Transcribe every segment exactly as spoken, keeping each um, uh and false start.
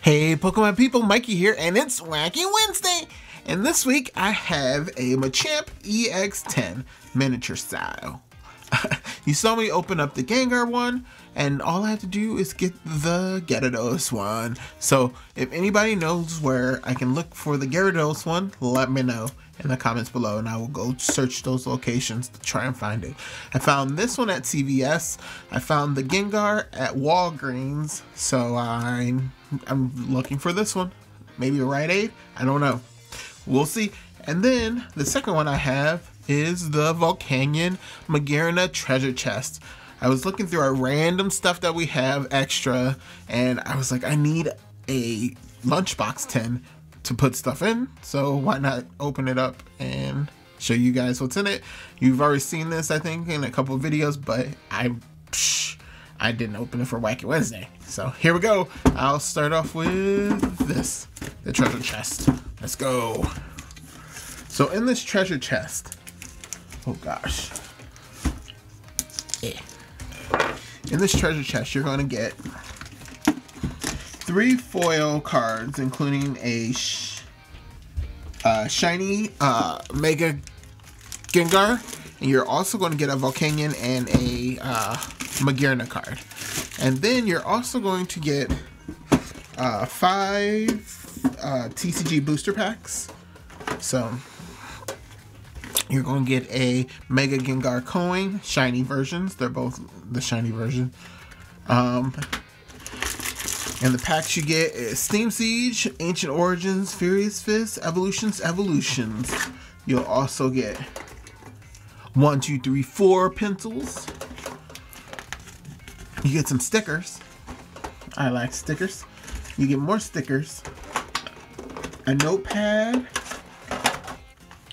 Hey Pokemon people, Mikey here, and it's Wacky Wednesday! And this week I have a Machamp E X ten miniature style. You saw me open up the Gengar one, and all I have to do is get the Gyarados one. So if anybody knows where I can look for the Gyarados one, let me know in the comments below and I will go search those locations to try and find it. I found this one at C V S. I found the Gengar at Walgreens. So I'm, I'm looking for this one. Maybe a Rite Aid? I don't know. We'll see. And then the second one I have is the Volcanion Magearna treasure chest. I was looking through our random stuff that we have extra and I was like, I need a lunchbox tin to put stuff in, so why not open it up and show you guys what's in it. You've already seen this, I think, in a couple of videos, but I psh, I didn't open it for Wacky Wednesday. So here we go. I'll start off with this, the treasure chest. Let's go. So in this treasure chest, oh gosh. Yeah. In this treasure chest, you're going to get three foil cards, including a sh uh, shiny uh, Mega Gengar. And you're also going to get a Volcanion and a uh, Magearna card. And then you're also going to get uh, five uh, T C G booster packs. So you're going to get a Mega Gengar coin, shiny versions. They're both the shiny version. Um, and the packs you get is Steam Siege, Ancient Origins, Furious Fist, Evolutions, Evolutions. You'll also get one, two, three, four pencils. You get some stickers. I like stickers. You get more stickers. A notepad.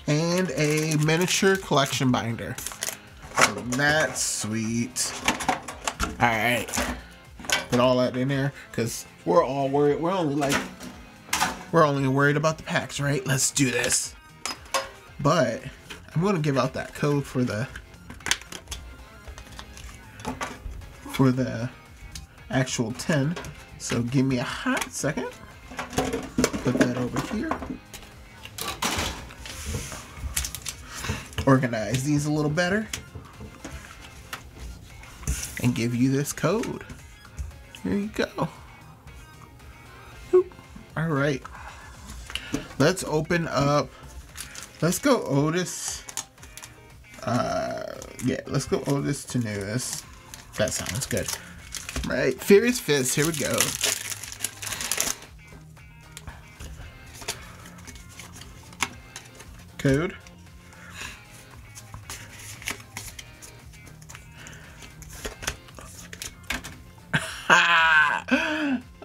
And a miniature collection binder. So that's sweet. All right, put all that in there because we're all worried. We're only like, we're only worried about the packs, right? Let's do this. But I'm gonna give out that code for the for the actual tin. So give me a hot second. Put that over here. Organize these a little better and give you this code. Here you go. Oop. All right, let's open up. Let's go Oldest. Uh, yeah, let's go oldest to newest. That sounds good. Right, Furious Fist, here we go. Code.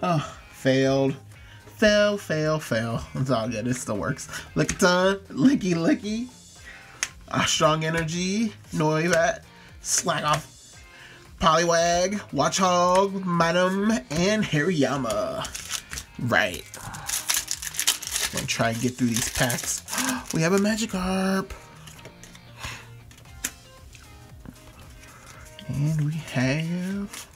Oh, failed. Fail, fail, fail. It's all good. It still works. Lickitung, Licky Licky. Uh, strong Energy, Noivern, Slakoth, Poliwag, Watchog, Madam, and Hariyama. Right. I'm gonna try and get through these packs. We have a Magikarp. And we have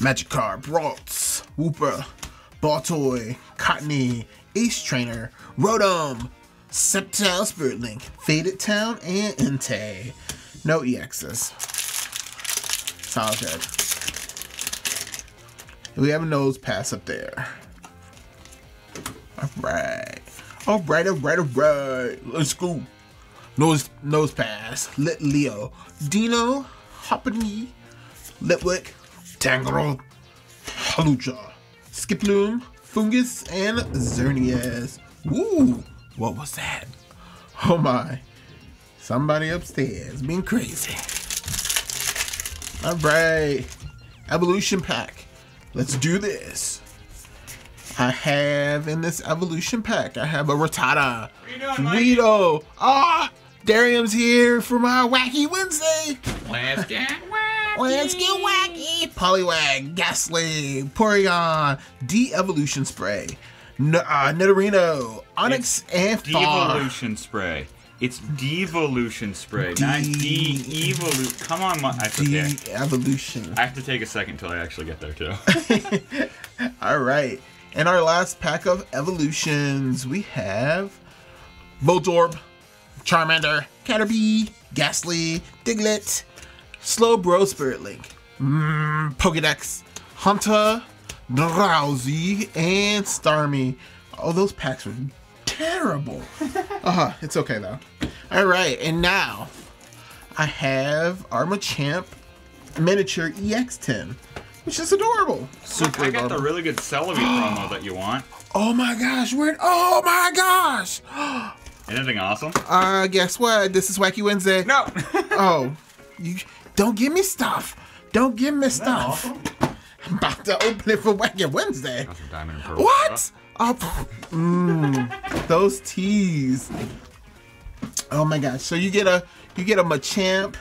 Magikarp, Ralts, Wooper, Baltoy, Cottony, Ace Trainer, Rotom, Sceptile, Spirit Link, Faded Town, and Entei. No E Xs. It's all good. We have a Nose Pass up there. Alright. Alright, alright, alright. Let's go. Nose, nose Pass, Litleo, Dino, Hoppip, Litwick, Tangela, Halucha, Skiploom, Fungus, and Xerneas. Woo! What was that? Oh my. Somebody upstairs being crazy. Alright. Evolution pack. Let's do this. I have in this evolution pack, I have a Rattata, Weedle. Ah! Darium's here for my Wacky Wednesday. Let's get wacky. Let's get wacky. Poliwag, Gastly, Porygon, De-Evolution Spray, N uh, Nidorino, Onyx, it's and Far. De-Evolution Spray. It's Devolution Spray, de not De-Evolution. Come on, I forget. De-Evolution. I have to take a second until I actually get there, too. All right, and our last pack of evolutions, we have Voltorb, Charmander, Caterpie, Gastly, Diglett, Slowbro, Spiritlink, mm, Pokedex, Hunter, Drowsy, and Starmie. Oh, those packs were terrible. Uh-huh, it's okay though. All right, and now I have our Machamp Miniature E X ten, which is adorable. Super Look, I got adorable. the really good Celebi promo that you want. Oh my gosh, we're oh my gosh. Anything awesome? Uh, guess what? This is Wacky Wednesday. No. Oh, you don't give me stuff. Don't give me stuff. Awesome? I'm about to open it for Wacky Wednesday. Got some diamond and pearl what? Stuff. Oh, mm, those teas. Oh my gosh! So you get a you get a Machamp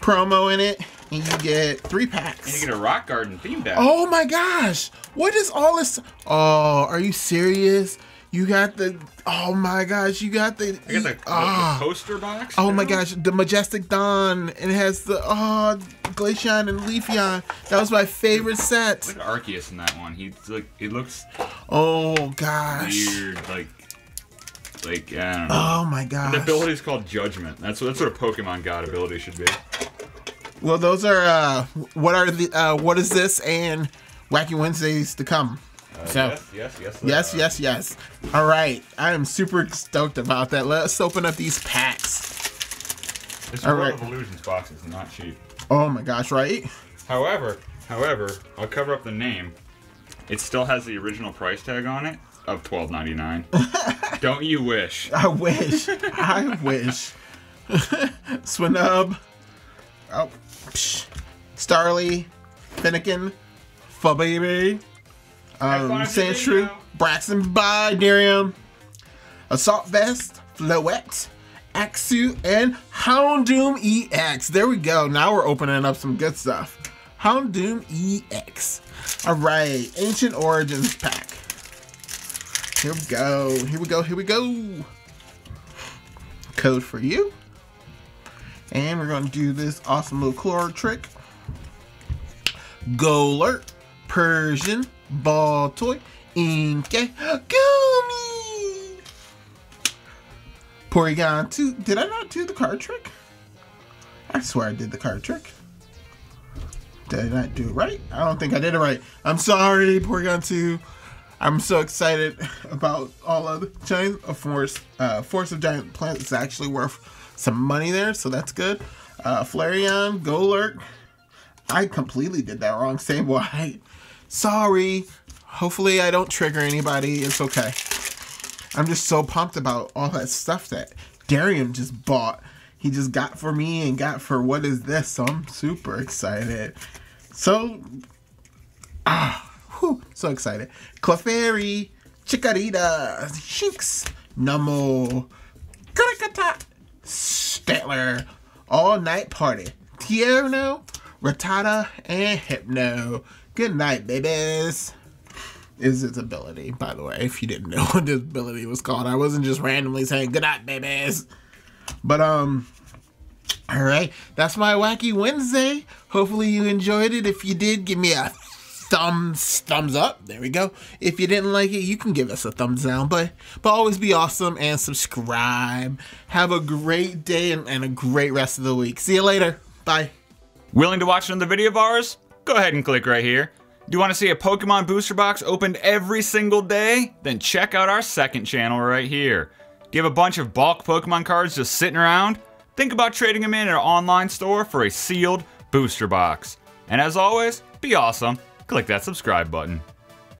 promo in it, and you get three packs. And you get a Rock Garden theme deck. Oh my gosh! What is all this? Oh, are you serious? You got the oh my gosh! You got the I got the, oh. the coaster box. Oh now? my gosh! The Majestic Dawn. It has the oh Glaceon and Leafeon. That was my favorite set. Look at Arceus in that one. He like he looks. Oh gosh. Weird like. Like, I don't know. Oh my gosh. The ability is called Judgment. That's what, that's what a Pokemon God ability should be. Well, those are, uh, what are the, uh, what is this and Wacky Wednesdays to come. Uh, so, yes, yes, yes. Yes, yes, yes. All right. I am super stoked about that. Let's open up these packs. This World of Illusions box is not cheap. Oh my gosh, right? However, however, I'll cover up the name. It still has the original price tag on it. Of twelve ninety-nine. Don't you wish? I wish. I wish. Swinub. Oh. Psh. Starly. Finnegan. Fababy. Um, Sandshrew. Braxton Bidarium. Assault Vest. Floette. Axu. And Houndoom E X. There we go. Now we're opening up some good stuff. Houndoom E X. All right. Ancient Origins pack. Here we go, here we go, here we go. Code for you. And we're gonna do this awesome little card trick. Golurk, Persian, Ball Toy, Inkay, Gumi! Porygon two, did I not do the card trick? I swear I did the card trick. Did I not do it right? I don't think I did it right. I'm sorry, Porygon two. I'm so excited about all of the Giant of Force. Uh, Force of Giant Plants is actually worth some money there, so that's good. Uh, Flareon, Golurk. I completely did that wrong. Same way. Sorry. Hopefully I don't trigger anybody. It's okay. I'm just so pumped about all that stuff that Darium just bought. He just got for me and got for what is this. So I'm super excited. So, ah. Whew, so excited. Clefairy, Chikorita, Shinx, Numel, Kurikata, Statler, All Night Party, Tierno, Rattata, and Hypno. Good night, babies. Is its ability, by the way, if you didn't know what this ability was called. I wasn't just randomly saying, good night, babies. But, um, all right. That's my Wacky Wednesday. Hopefully you enjoyed it. If you did, give me a thumbs thumbs up. There we go. If you didn't like it, you can give us a thumbs down, but but always be awesome and subscribe. Have a great day and, and a great rest of the week. See you later. Bye. Willing to watch another video of ours? Go ahead and click right here. Do you want to see a Pokemon booster box opened every single day? Then check out our second channel right here. Do you have a bunch of bulk Pokemon cards just sitting around? Think about trading them in at our online store for a sealed booster box. And as always, be awesome. Click that subscribe button.